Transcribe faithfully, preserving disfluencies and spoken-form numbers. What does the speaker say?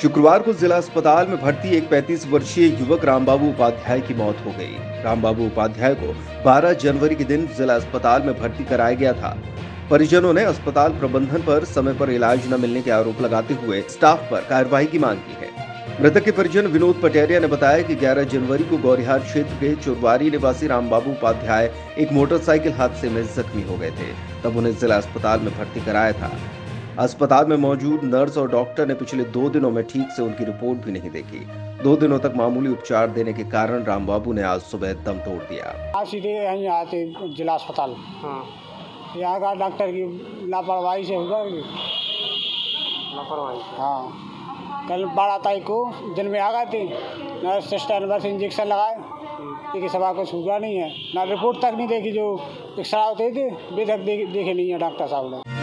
शुक्रवार को जिला अस्पताल में भर्ती एक पैंतीस वर्षीय युवक रामबाबू उपाध्याय की मौत हो गई। रामबाबू उपाध्याय को बारह जनवरी के दिन जिला अस्पताल में भर्ती कराया गया था। परिजनों ने अस्पताल प्रबंधन पर समय पर इलाज न मिलने के आरोप लगाते हुए स्टाफ पर कार्रवाई की मांग की है। मृतक के परिजन विनोद पटेलिया ने बताया कि ग्यारह जनवरी को गौरिहार क्षेत्र के चुरवारी निवासी रामबाबू उपाध्याय एक मोटरसाइकिल हादसे में जख्मी हो गए थे, तब उन्हें जिला अस्पताल में भर्ती कराया था। अस्पताल में मौजूद नर्स और डॉक्टर ने पिछले दो दिनों में ठीक से उनकी रिपोर्ट भी नहीं देखी। दो दिनों तक मामूली उपचार देने के कारण रामबाबू ने आज सुबह दम तोड़ दिया। आज सीधे यहीं आते जिला अस्पताल, हाँ। यहाँ का डॉक्टर की लापरवाही से हुआ लापरवाही, हाँ। कल बारह तारीख को दिन में आ गए थे, नर्स सिस्टर नर्स इंजेक्शन लगाए, लेकिन सवा कुछ हुआ नहीं है, ना रिपोर्ट तक नहीं देखी, जो एक्सरा होते थे बेधक देखे नहीं है डॉक्टर साहब ने।